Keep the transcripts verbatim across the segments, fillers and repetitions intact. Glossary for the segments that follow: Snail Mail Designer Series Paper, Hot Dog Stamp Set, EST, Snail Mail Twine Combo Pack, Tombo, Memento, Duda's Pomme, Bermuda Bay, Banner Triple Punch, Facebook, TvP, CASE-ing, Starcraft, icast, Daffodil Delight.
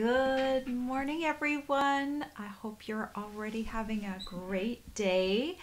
Good morning, everyone. I hope you're already having a great day.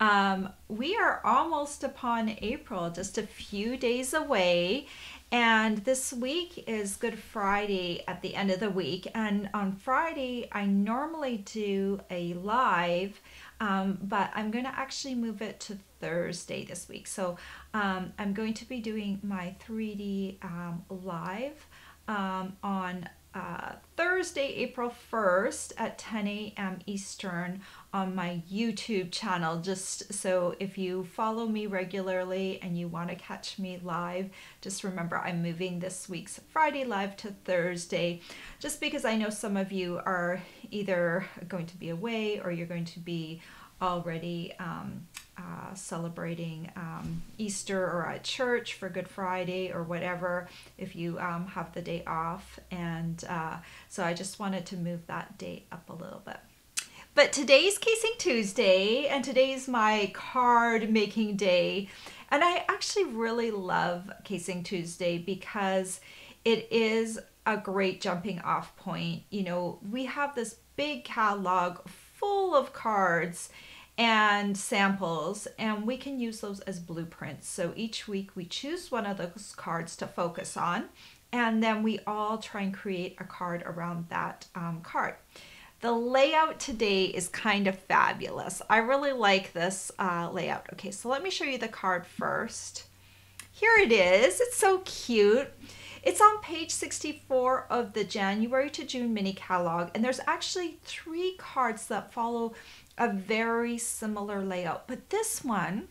Um, we are almost upon April, just a few days away. And this week is Good Friday at the end of the week. And on Friday, I normally do a live, um, but I'm going to actually move it to Thursday this week. So um, I'm going to be doing my three D um, live um, on Uh, Thursday, April first at ten A M Eastern on my YouTube channel. Just so if you follow me regularly and you want to catch me live, just remember I'm moving this week's Friday live to Thursday, just because I know some of you are either going to be away or you're going to be already um, uh, celebrating um, Easter or at church for Good Friday or whatever, if you um, have the day off. And uh, so I just wanted to move that day up a little bit. But today's Casing Tuesday, and today's my card making day. And I actually really love Casing Tuesday because it is a great jumping off point. You know, we have this big catalog full of cards and samples, and we can use those as blueprints. So each week we choose one of those cards to focus on, and then we all try and create a card around that um, card. The layout today is kind of fabulous. I really like this uh, layout. Okay, so let me show you the card first. Here it is. It's so cute. It's on page sixty-four of the January to June mini catalog, and there's actually three cards that follow a very similar layout, but this one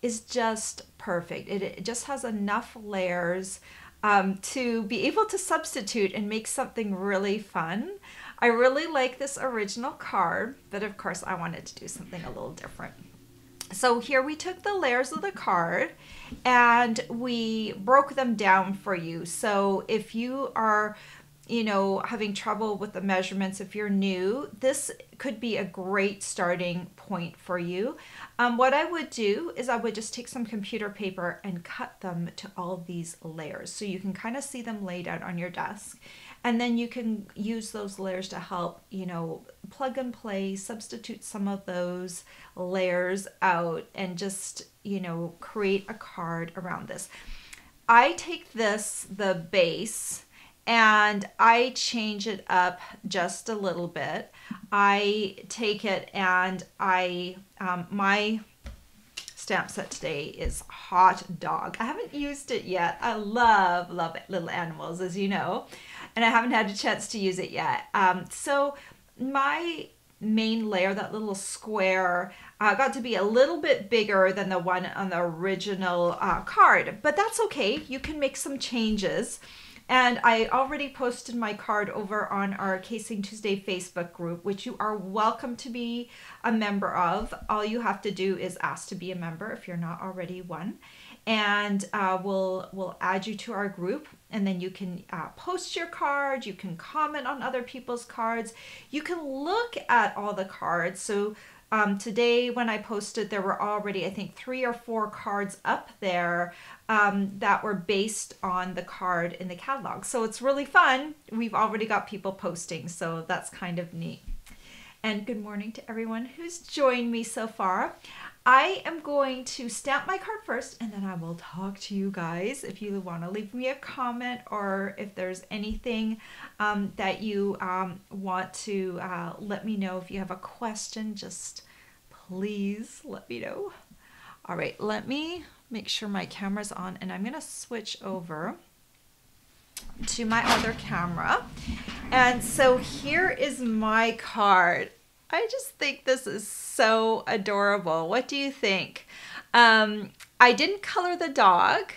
is just perfect. It, it just has enough layers um, to be able to substitute and make something really fun. I really like this original card, but of course I wanted to do something a little different. So here we took the layers of the card and we broke them down for you. So if you are, you know, having trouble with the measurements, if you're new, this could be a great starting point for you. Um, what I would do is I would just take some computer paper and cut them to all these layers. So you can kind of see them laid out on your desk. And then you can use those layers to help, you know, plug and play, substitute some of those layers out and just, you know, create a card around this. I take this, the base, and I change it up just a little bit. I take it and I, um, my stamp set today is Hot Dog. I haven't used it yet. I love, love it, little animals, as you know. And I haven't had a chance to use it yet. Um, so my main layer, that little square, uh, got to be a little bit bigger than the one on the original uh, card, but that's okay. You can make some changes. And I already posted my card over on our Casing Tuesday Facebook group, which you are welcome to be a member of. All you have to do is ask to be a member if you're not already one. And uh, we'll, we'll add you to our group, and then you can uh, post your card, you can comment on other people's cards, you can look at all the cards. So um, today when I posted, there were already, I think, three or four cards up there um, that were based on the card in the catalog. So it's really fun. We've already got people posting, so that's kind of neat. And good morning to everyone who's joined me so far. I am going to stamp my card first, and then I will talk to you guys. If you want to leave me a comment, or if there's anything um, that you um, want to uh, let me know, if you have a question, just please let me know. All right, let me make sure my camera's on, and I'm going to switch over to my other camera. And so here is my card. I just think this is so adorable. What do you think? Um, I didn't color the dog.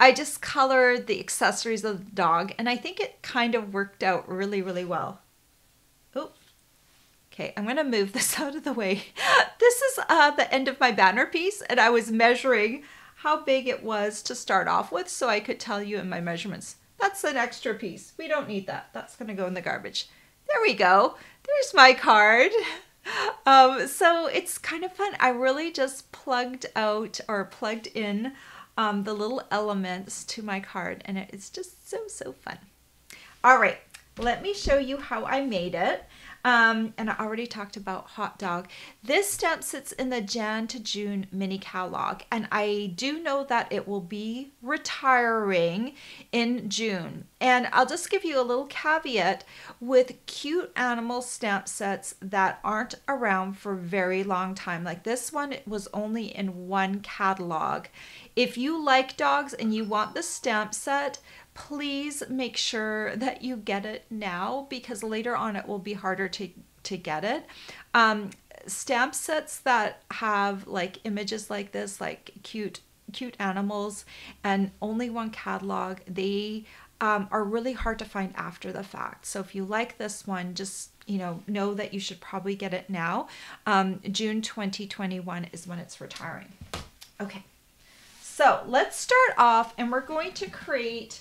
I just colored the accessories of the dog, and I think it kind of worked out really, really well. Oh, okay, I'm gonna move this out of the way. This is uh, the end of my banner piece, and I was measuring how big it was to start off with so I could tell you in my measurements. That's an extra piece. We don't need that. That's gonna go in the garbage. There we go. There's my card. Um, so it's kind of fun. I really just plugged out or plugged in um, the little elements to my card, and it's just so, so fun. All right, let me show you how I made it. Um, and I already talked about Hot Dog. This stamp sits in the Jan to June mini catalog, and I do know that it will be retiring in June. And I'll just give you a little caveat with cute animal stamp sets that aren't around for a very long time. Like this one, it was only in one catalog. If you like dogs and you want the stamp set, please make sure that you get it now, because later on it will be harder to, to get it. Um, stamp sets that have like images like this, like cute, cute animals, and only one catalog, they um, are really hard to find after the fact. So if you like this one, just, you know, know that you should probably get it now. Um, June twenty twenty-one is when it's retiring. Okay, so let's start off, and we're going to create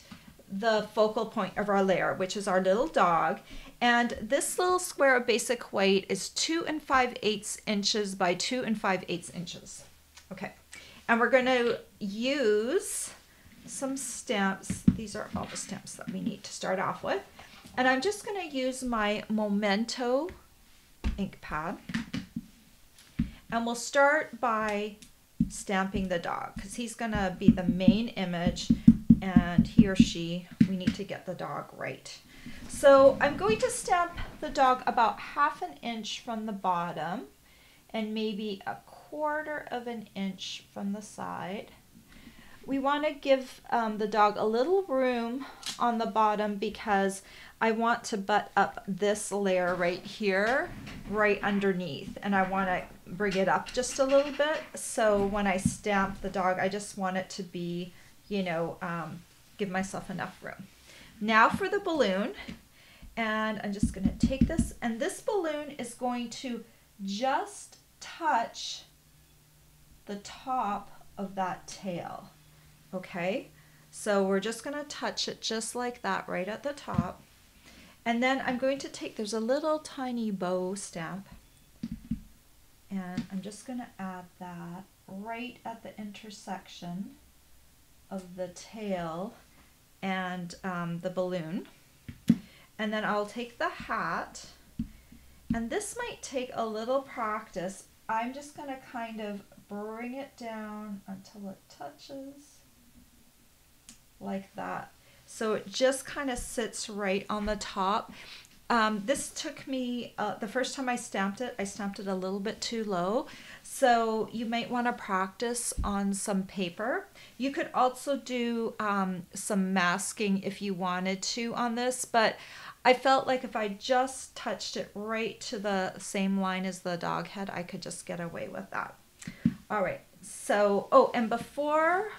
the focal point of our layer, which is our little dog. And this little square of basic white is two and five eighths inches by two and five eighths inches. Okay, and we're going to use some stamps. These are all the stamps that we need to start off with. And I'm just going to use my Memento ink pad. And we'll start by stamping the dog, because he's going to be the main image. And he or she, we need to get the dog right. So I'm going to stamp the dog about half an inch from the bottom and maybe a quarter of an inch from the side. We want to give um, the dog a little room on the bottom, because I want to butt up this layer right here, right underneath, and I want to bring it up just a little bit. So when I stamp the dog, I just want it to be, you know, um, give myself enough room. Now for the balloon, and I'm just gonna take this, and this balloon is going to just touch the top of that tail, okay? So we're just gonna touch it just like that, right at the top. And then I'm going to take, there's a little tiny bow stamp, and I'm just gonna add that right at the intersection of the tail and um, the balloon. And then I'll take the hat, and this might take a little practice. I'm just gonna kind of bring it down until it touches, like that. So it just kind of sits right on the top. Um, this took me, uh, the first time I stamped it, I stamped it a little bit too low. So you might want to practice on some paper. You could also do um, some masking if you wanted to on this, but I felt like if I just touched it right to the same line as the dog head, I could just get away with that. All right, so, oh, and before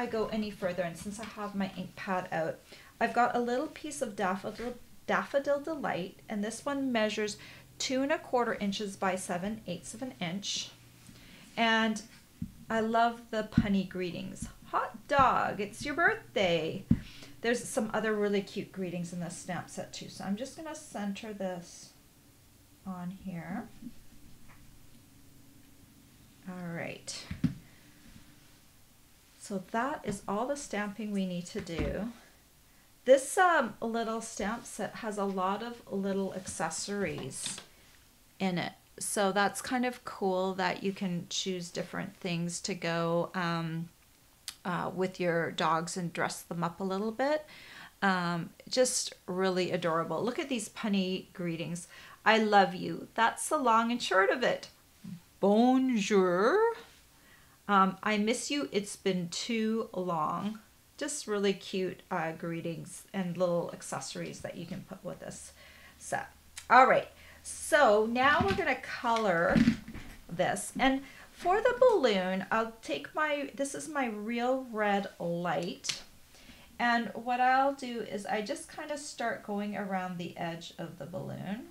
I go any further, and since I have my ink pad out, I've got a little piece of Daffodil Daffodil Delight, and this one measures two and a quarter inches by seven eighths of an inch. And I love the punny greetings. Hot dog, it's your birthday. There's some other really cute greetings in this stamp set too. So I'm just gonna center this on here. All right. So that is all the stamping we need to do. This um, little stamp set has a lot of little accessories in it. So that's kind of cool that you can choose different things to go um, uh, with your dogs and dress them up a little bit. Um, just really adorable. Look at these punny greetings. I love you. That's the long and short of it. Bonjour. Um, I miss you. It's been too long. Just really cute uh, greetings and little accessories that you can put with this set. All right, so now we're gonna color this. And for the balloon, I'll take my, this is my real red light. And what I'll do is I just kind of start going around the edge of the balloon.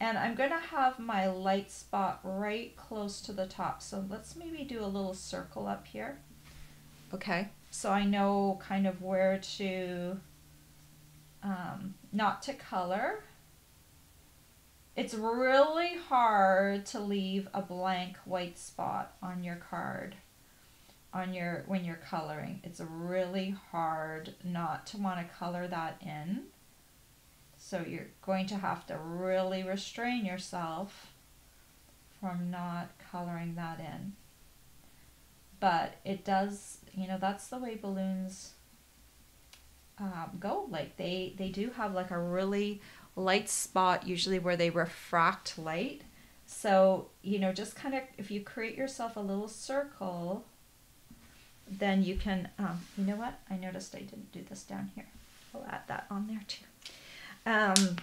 And I'm gonna have my light spot right close to the top. So let's maybe do a little circle up here. Okay, so I know kind of where to, um, not to color. It's really hard to leave a blank white spot on your card. on your when you're coloring. It's really hard not to want to color that in. So you're going to have to really restrain yourself from not coloring that in. But it does, you know, that's the way balloons um, go. Like they, they do have like a really light spot usually where they refract light. So, you know, just kind of, if you create yourself a little circle, then you can, um, you know what? I noticed I didn't do this down here. I'll add that on there too. Um,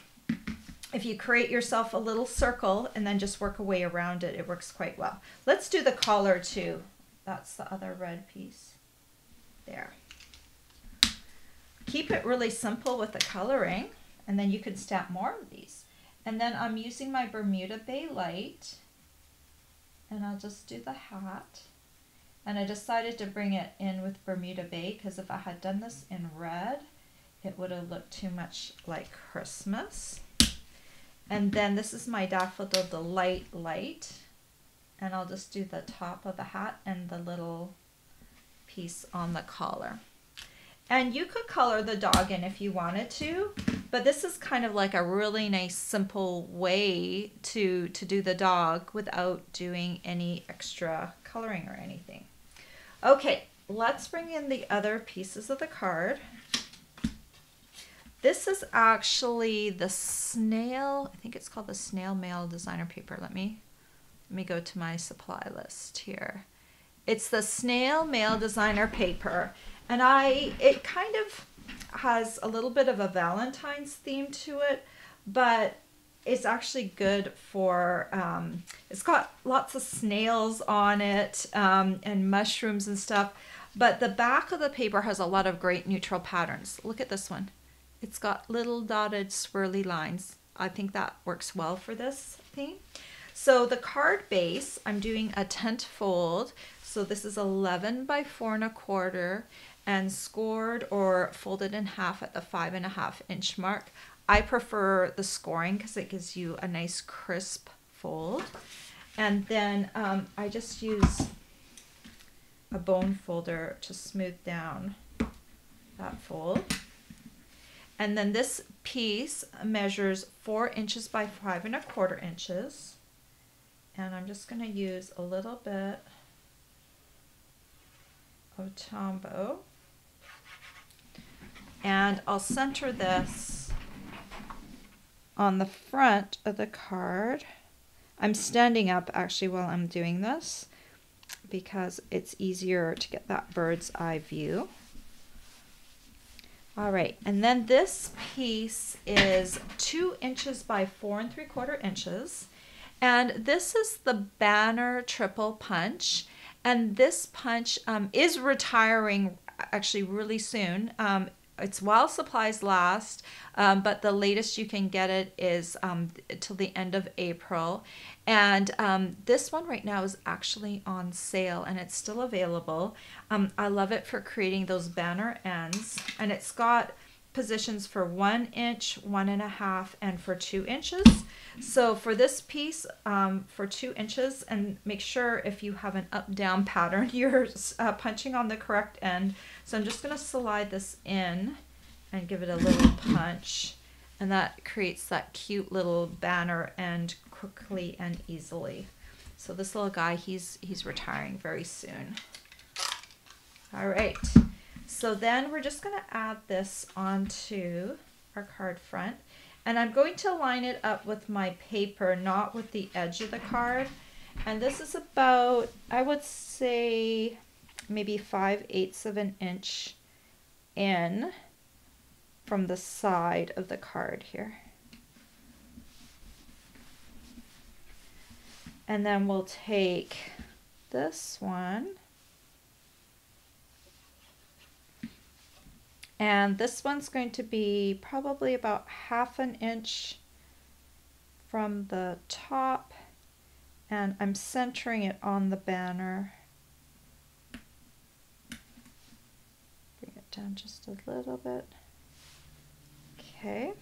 if you create yourself a little circle and then just work a way around it, it works quite well. Let's do the collar too. That's the other red piece there. Keep it really simple with the coloring, and then you can stamp more of these. And then I'm using my Bermuda Bay light, and I'll just do the hat. And I decided to bring it in with Bermuda Bay because if I had done this in red, it would have looked too much like Christmas. And then this is my Daffodil Delight light. And I'll just do the top of the hat and the little piece on the collar. And you could color the dog in if you wanted to, but this is kind of like a really nice, simple way to, to do the dog without doing any extra coloring or anything. Okay, let's bring in the other pieces of the card. This is actually the snail, I think it's called the Snail Mail Designer Paper. Let me, let me go to my supply list here. It's the Snail Mail Designer Paper. And I, it kind of has a little bit of a Valentine's theme to it, but it's actually good for, um, it's got lots of snails on it um, and mushrooms and stuff, but the back of the paper has a lot of great neutral patterns. Look at this one. It's got little dotted swirly lines. I think that works well for this theme. So the card base, I'm doing a tent fold. So this is eleven by four and a quarter and scored or folded in half at the five and a half inch mark. I prefer the scoring because it gives you a nice crisp fold. And then um, I just use a bone folder to smooth down that fold. And then this piece measures four inches by five and a quarter inches. And I'm just gonna use a little bit of Tombo. And I'll center this on the front of the card. I'm standing up actually while I'm doing this because it's easier to get that bird's eye view. All right, and then this piece is two inches by four and three quarter inches. And this is the Banner Triple Punch. And this punch um, is retiring actually really soon. Um, it's while supplies last, um, but the latest you can get it is um, till the end of April. And um, this one right now is actually on sale and it's still available. Um, I love it for creating those banner ends, and it's got positions for one inch, one and a half, and for two inches. So for this piece, um, for two inches, and make sure if you have an up-down pattern, you're uh, punching on the correct end. So I'm just gonna slide this in and give it a little punch, and that creates that cute little banner end quickly and easily. So this little guy, he's, he's retiring very soon. All right. So then we're just going to add this onto our card front, and I'm going to line it up with my paper, not with the edge of the card. And this is about, I would say, maybe five eighths of an inch in from the side of the card here. And then we'll take this one. And this one's going to be probably about half an inch from the top, and I'm centering it on the banner. Bring it down just a little bit. Okay.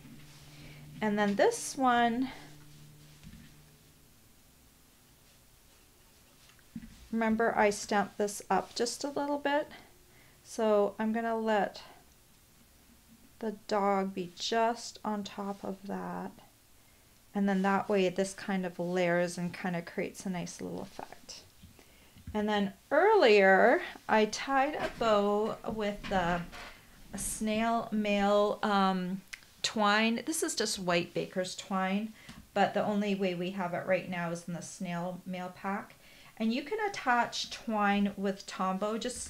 And then this one Remember, I stamped this up just a little bit, so I'm gonna let the dog be just on top of that, and then that way this kind of layers and kind of creates a nice little effect. And then earlier I tied a bow with the a snail mail um, twine. This is just white baker's twine, but the only way we have it right now is in the snail mail pack. And you can attach twine with Tombo. Just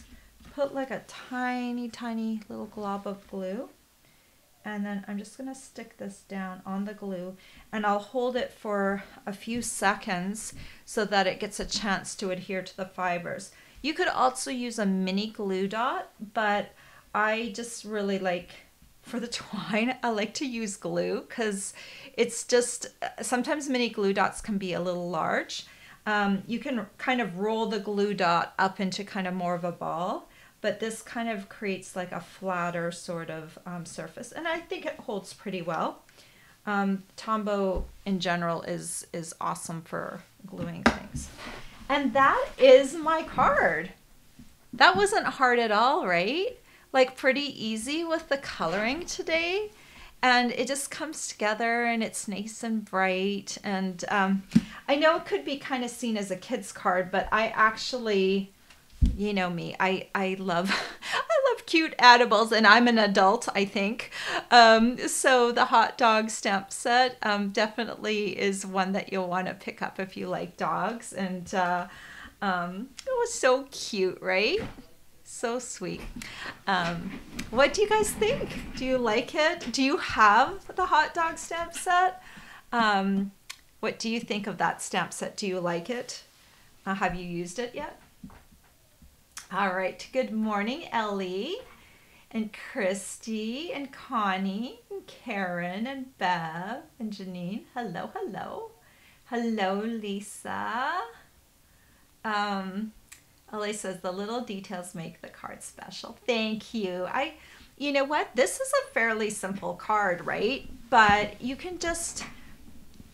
put like a tiny, tiny little glob of glue. And then I'm just gonna stick this down on the glue, and I'll hold it for a few seconds so that it gets a chance to adhere to the fibers. You could also use a mini glue dot, but I just really like, for the twine, I like to use glue because it's just, sometimes mini glue dots can be a little large. Um, you can kind of roll the glue dot up into kind of more of a ball, but this kind of creates like a flatter sort of um, surface, and I think it holds pretty well. Um, Tombo in general is, is awesome for gluing things. And that is my card. That wasn't hard at all, right? Like pretty easy with the coloring today, and it just comes together and it's nice and bright. And um, I know it could be kind of seen as a kid's card, but I actually, you know me, I, I love, I love cute animals, and I'm an adult, I think. Um, so the hot dog stamp set um, definitely is one that you'll want to pick up if you like dogs. And uh, um, it was so cute, right? So sweet. Um, what do you guys think? Do you like it? Do you have the hot dog stamp set? Um, what do you think of that stamp set? Do you like it? Uh, have you used it yet? All right. Good morning, Ellie and Christy and Connie and Karen and Bev and Janine. Hello, hello. Hello, Lisa. Um, Ellie says the little details make the card special. Thank you. I, you know what? This is a fairly simple card, right? But you can just,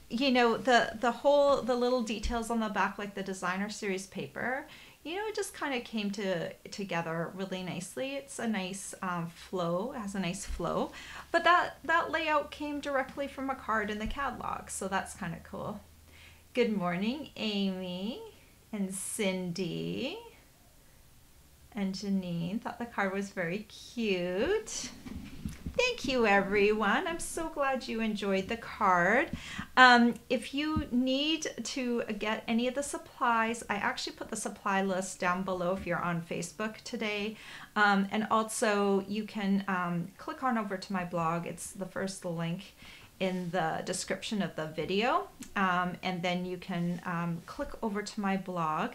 you know, the the whole the little details on the back, like the designer series paper. You know, it just kind of came to together really nicely. It's a nice um, flow. It has a nice flow. But that that layout came directly from a card in the catalog, so that's kind of cool. Good morning, Amy and Cindy. And Janine thought the card was very cute. Thank you, everyone. I'm so glad you enjoyed the card. Um, if you need to get any of the supplies, I actually put the supply list down below if you're on Facebook today. Um, and also you can um, click on over to my blog. It's the first link in the description of the video. Um, and then you can um, click over to my blog.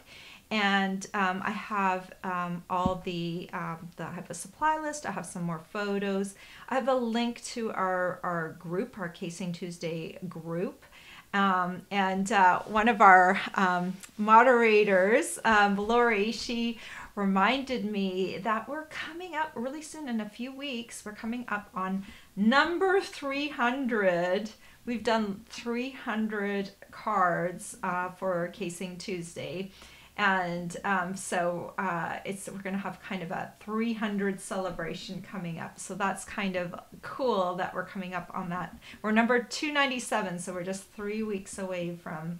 And um, I have um, all the, um, the, I have a supply list, I have some more photos. I have a link to our, our group, our Casing Tuesday group. Um, and uh, one of our um, moderators, um, Lori, she reminded me that we're coming up really soon, in a few weeks, we're coming up on number three hundred. We've done three hundred cards uh, for Casing Tuesday. And um, so uh, it's we're gonna have kind of a three hundred celebration coming up. So that's kind of cool that we're coming up on that. We're number two ninety-seven, so we're just three weeks away from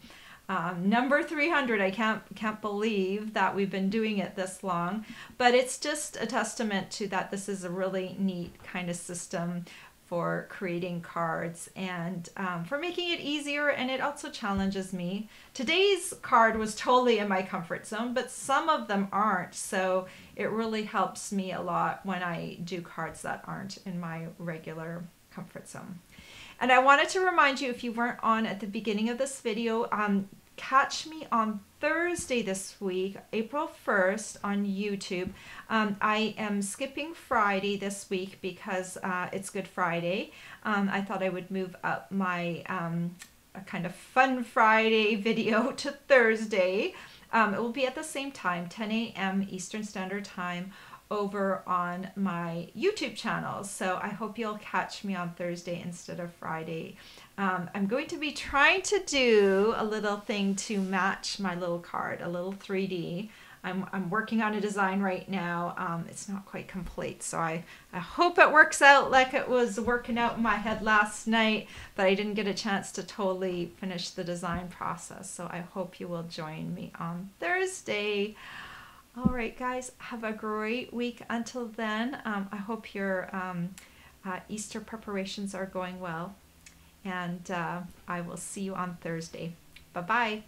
um, number three hundred. I can't can't believe that we've been doing it this long, but it's just a testament to that. This is a really neat kind of system for creating cards and um, for making it easier, and it also challenges me. Today's card was totally in my comfort zone, but some of them aren't, so it really helps me a lot when I do cards that aren't in my regular comfort zone. And I wanted to remind you, if you weren't on at the beginning of this video, um, catch me on Thursday this week, April first, on YouTube. Um, I am skipping Friday this week because uh, it's Good Friday. Um, I thought I would move up my um, a kind of Fun Friday video to Thursday. Um, it will be at the same time, ten A M Eastern Standard Time, over on my YouTube channel. So I hope you'll catch me on Thursday instead of Friday. Um, I'm going to be trying to do a little thing to match my little card, a little three D. I'm, I'm working on a design right now. Um, it's not quite complete, so I, I hope it works out like it was working out in my head last night, but I didn't get a chance to totally finish the design process, so I hope you will join me on Thursday. All right, guys, have a great week until then. Um, I hope your um, uh, Easter preparations are going well, and uh, I will see you on Thursday. Bye-bye.